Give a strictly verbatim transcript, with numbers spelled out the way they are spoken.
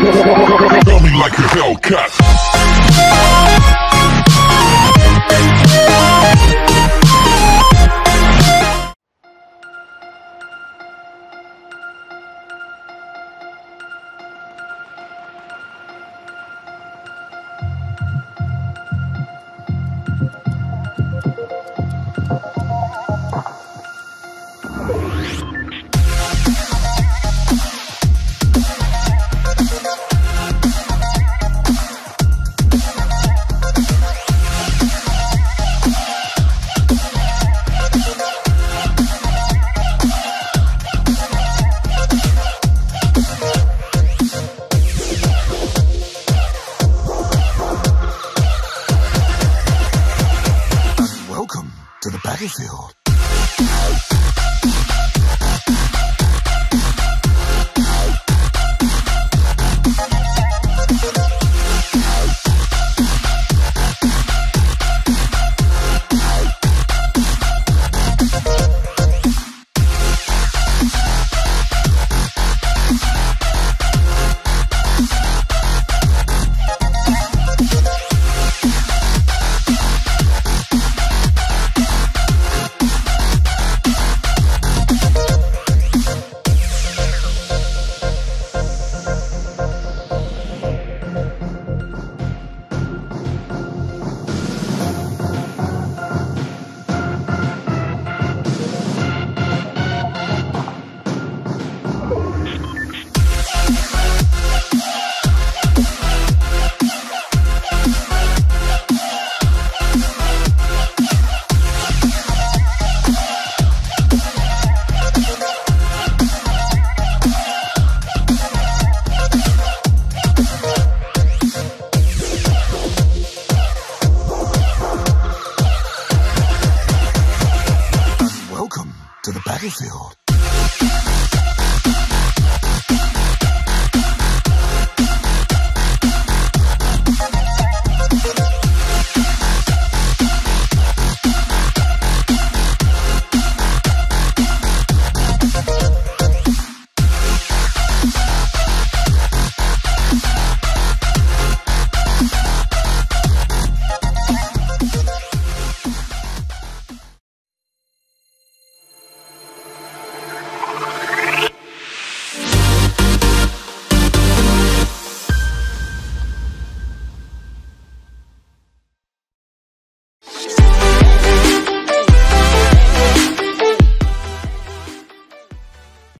Dummy like a Hellcat. Battlefield.